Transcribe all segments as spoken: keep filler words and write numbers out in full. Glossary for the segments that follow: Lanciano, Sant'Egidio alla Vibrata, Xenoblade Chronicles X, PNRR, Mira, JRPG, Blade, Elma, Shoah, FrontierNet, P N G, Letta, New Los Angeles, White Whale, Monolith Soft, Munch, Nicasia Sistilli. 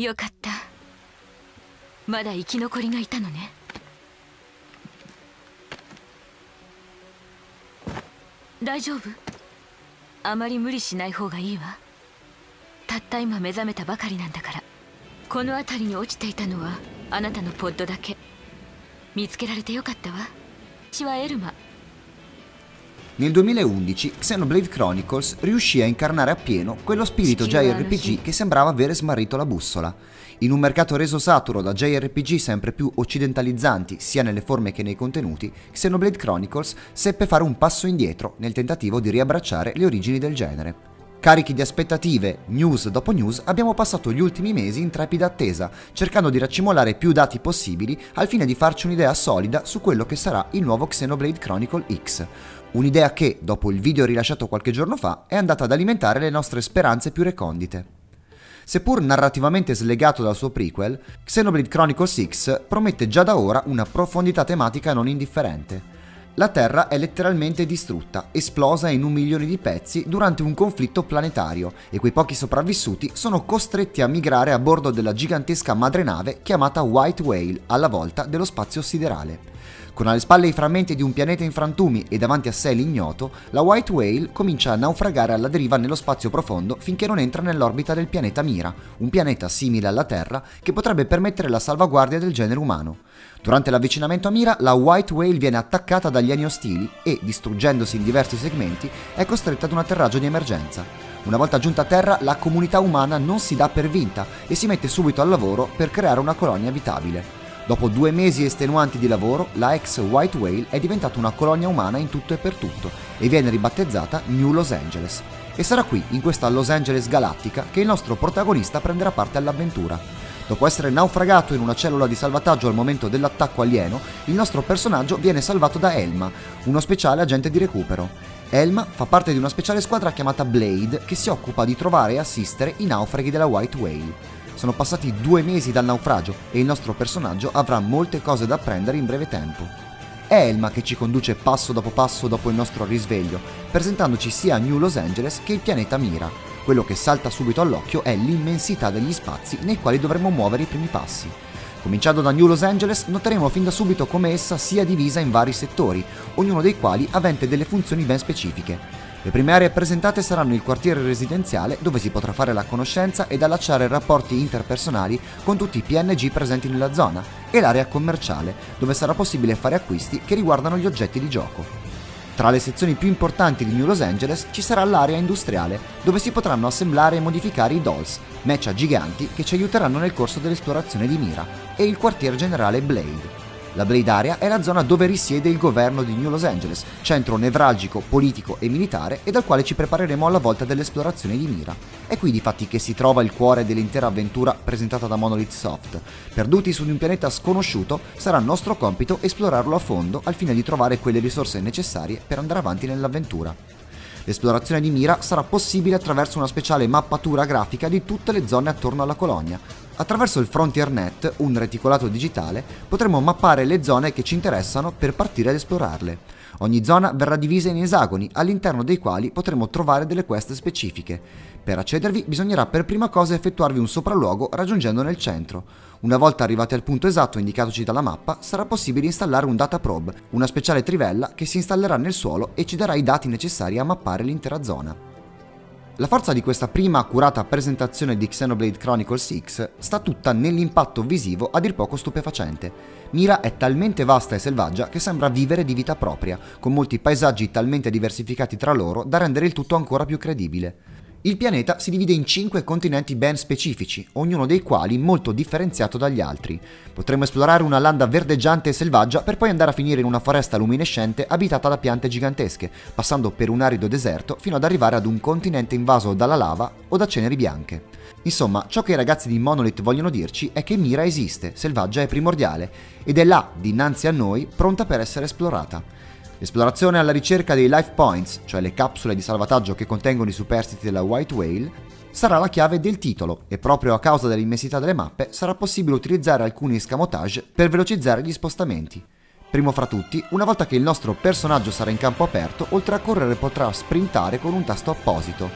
よかった。まだ生き残りがいたのね。大丈夫？あまり無理しない方がいいわ。たった今目覚めたばかりなんだから。この辺りに落ちていたのはあなたのポッドだけ。見つけられてよかったわ。私はエルマ。Nel duemilaundici Xenoblade Chronicles riuscì a incarnare appieno quello spirito J R P G che sembrava avere smarrito la bussola. In un mercato reso saturo da J R P G sempre più occidentalizzanti sia nelle forme che nei contenuti, Xenoblade Chronicles seppe fare un passo indietro nel tentativo di riabbracciare le origini del genere. Carichi di aspettative, news dopo news, abbiamo passato gli ultimi mesi in trepida attesa, cercando di raccimolare più dati possibili al fine di farci un'idea solida su quello che sarà il nuovo Xenoblade Chronicles X. Un'idea che, dopo il video rilasciato qualche giorno fa, è andata ad alimentare le nostre speranze più recondite. Seppur narrativamente slegato dal suo prequel, Xenoblade Chronicles X promette già da ora una profondità tematica non indifferente. La Terra è letteralmente distrutta, esplosa in un milione di pezzi durante un conflitto planetario e quei pochi sopravvissuti sono costretti a migrare a bordo della gigantesca madrenave chiamata White Whale, alla volta dello spazio siderale. Con alle spalle i frammenti di un pianeta in frantumi e davanti a sé l'ignoto, la White Whale comincia a naufragare alla deriva nello spazio profondo finché non entra nell'orbita del pianeta Mira, un pianeta simile alla Terra che potrebbe permettere la salvaguardia del genere umano. Durante l'avvicinamento a Mira, la White Whale viene attaccata dagli alieni ostili e, distruggendosi in diversi segmenti, è costretta ad un atterraggio di emergenza. Una volta giunta a terra, la comunità umana non si dà per vinta e si mette subito al lavoro per creare una colonia abitabile. Dopo due mesi estenuanti di lavoro, la ex White Whale è diventata una colonia umana in tutto e per tutto e viene ribattezzata New Los Angeles. E sarà qui, in questa Los Angeles galattica, che il nostro protagonista prenderà parte all'avventura. Dopo essere naufragato in una cellula di salvataggio al momento dell'attacco alieno, il nostro personaggio viene salvato da Elma, uno speciale agente di recupero. Elma fa parte di una speciale squadra chiamata Blade che si occupa di trovare e assistere i naufraghi della White Whale. Sono passati due mesi dal naufragio e il nostro personaggio avrà molte cose da apprendere in breve tempo. È Elma che ci conduce passo dopo passo dopo il nostro risveglio, presentandoci sia New Los Angeles che il pianeta Mira. Quello che salta subito all'occhio è l'immensità degli spazi nei quali dovremo muovere i primi passi. Cominciando da New Los Angeles, noteremo fin da subito come essa sia divisa in vari settori, ognuno dei quali avente delle funzioni ben specifiche. Le prime aree presentate saranno il quartiere residenziale, dove si potrà fare la conoscenza ed allacciare rapporti interpersonali con tutti i P N G presenti nella zona, e l'area commerciale, dove sarà possibile fare acquisti che riguardano gli oggetti di gioco. Tra le sezioni più importanti di New Los Angeles ci sarà l'area industriale, dove si potranno assemblare e modificare i dolls, meccia giganti che ci aiuteranno nel corso dell'esplorazione di Mira, e il quartier generale Blade. La Blade Area è la zona dove risiede il governo di New Los Angeles, centro nevralgico, politico e militare, e dal quale ci prepareremo alla volta dell'esplorazione di Mira. È qui difatti che si trova il cuore dell'intera avventura presentata da Monolith Soft. Perduti su di un pianeta sconosciuto, sarà nostro compito esplorarlo a fondo al fine di trovare quelle risorse necessarie per andare avanti nell'avventura. L'esplorazione di Mira sarà possibile attraverso una speciale mappatura grafica di tutte le zone attorno alla colonia. Attraverso il FrontierNet, un reticolato digitale, potremo mappare le zone che ci interessano per partire ad esplorarle. Ogni zona verrà divisa in esagoni, all'interno dei quali potremo trovare delle quest specifiche. Per accedervi bisognerà per prima cosa effettuarvi un sopralluogo raggiungendone il centro. Una volta arrivati al punto esatto indicatoci dalla mappa, sarà possibile installare un data probe, una speciale trivella che si installerà nel suolo e ci darà i dati necessari a mappare l'intera zona. La forza di questa prima accurata presentazione di Xenoblade Chronicles X sta tutta nell'impatto visivo a dir poco stupefacente. Mira è talmente vasta e selvaggia che sembra vivere di vita propria, con molti paesaggi talmente diversificati tra loro da rendere il tutto ancora più credibile. Il pianeta si divide in cinque continenti ben specifici, ognuno dei quali molto differenziato dagli altri. Potremo esplorare una landa verdeggiante e selvaggia per poi andare a finire in una foresta luminescente abitata da piante gigantesche, passando per un arido deserto fino ad arrivare ad un continente invaso dalla lava o da ceneri bianche. Insomma, ciò che i ragazzi di Monolith vogliono dirci è che Mira esiste, selvaggia e primordiale, ed è là, dinanzi a noi, pronta per essere esplorata. L'esplorazione alla ricerca dei life points, cioè le capsule di salvataggio che contengono i superstiti della White Whale, sarà la chiave del titolo e proprio a causa dell'immensità delle mappe sarà possibile utilizzare alcuni escamotage per velocizzare gli spostamenti. Primo fra tutti, una volta che il nostro personaggio sarà in campo aperto, oltre a correre potrà sprintare con un tasto apposito.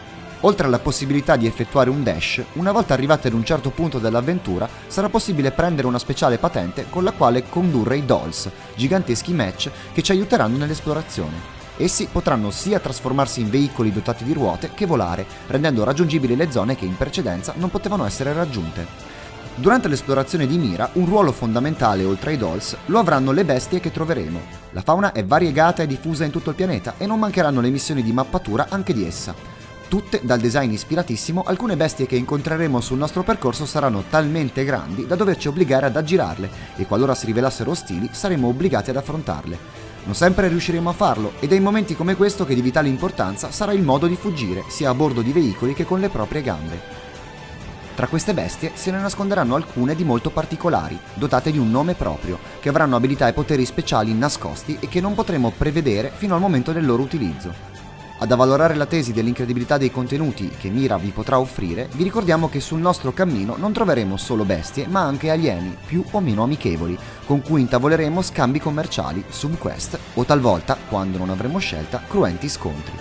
Oltre alla possibilità di effettuare un dash, una volta arrivati ad un certo punto dell'avventura sarà possibile prendere una speciale patente con la quale condurre i dolls, giganteschi match che ci aiuteranno nell'esplorazione. Essi potranno sia trasformarsi in veicoli dotati di ruote che volare, rendendo raggiungibili le zone che in precedenza non potevano essere raggiunte. Durante l'esplorazione di Mira, un ruolo fondamentale oltre ai dolls lo avranno le bestie che troveremo. La fauna è variegata e diffusa in tutto il pianeta e non mancheranno le missioni di mappatura anche di essa. Tutte dal design ispiratissimo, alcune bestie che incontreremo sul nostro percorso saranno talmente grandi da doverci obbligare ad aggirarle e qualora si rivelassero ostili saremo obbligati ad affrontarle. Non sempre riusciremo a farlo ed è in momenti come questo che di vitale importanza sarà il modo di fuggire, sia a bordo di veicoli che con le proprie gambe. Tra queste bestie se ne nasconderanno alcune di molto particolari, dotate di un nome proprio, che avranno abilità e poteri speciali nascosti e che non potremo prevedere fino al momento del loro utilizzo. Ad avvalorare la tesi dell'incredibilità dei contenuti che Mira vi potrà offrire, vi ricordiamo che sul nostro cammino non troveremo solo bestie, ma anche alieni, più o meno amichevoli, con cui intavoleremo scambi commerciali, subquest o talvolta, quando non avremo scelta, cruenti scontri.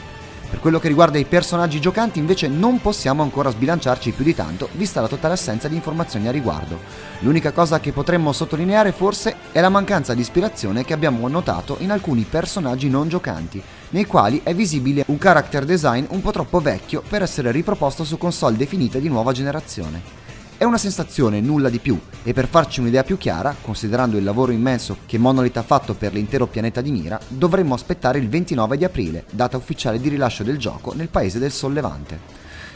Per quello che riguarda i personaggi giocanti invece non possiamo ancora sbilanciarci più di tanto, vista la totale assenza di informazioni a riguardo. L'unica cosa che potremmo sottolineare forse è la mancanza di ispirazione che abbiamo notato in alcuni personaggi non giocanti, nei quali è visibile un character design un po' troppo vecchio per essere riproposto su console definite di nuova generazione. È una sensazione, nulla di più, e per farci un'idea più chiara, considerando il lavoro immenso che Monolith ha fatto per l'intero pianeta di Mira, dovremmo aspettare il ventinove di aprile, data ufficiale di rilascio del gioco nel paese del Sol Levante.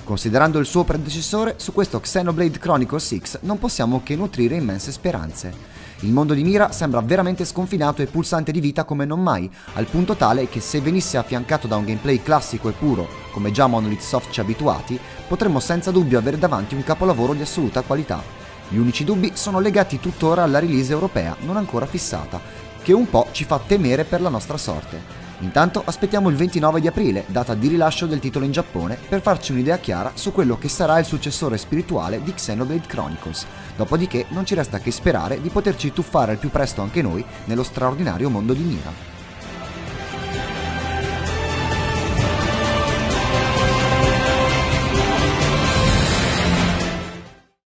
Considerando il suo predecessore, su questo Xenoblade Chronicles X non possiamo che nutrire immense speranze. Il mondo di Mira sembra veramente sconfinato e pulsante di vita come non mai, al punto tale che se venisse affiancato da un gameplay classico e puro, come già Monolith Soft ci ha abituati, potremmo senza dubbio avere davanti un capolavoro di assoluta qualità. Gli unici dubbi sono legati tuttora alla release europea, non ancora fissata, che un po' ci fa temere per la nostra sorte. Intanto aspettiamo il ventinove di aprile, data di rilascio del titolo in Giappone, per farci un'idea chiara su quello che sarà il successore spirituale di Xenoblade Chronicles, dopodiché non ci resta che sperare di poterci tuffare al più presto anche noi nello straordinario mondo di Mira.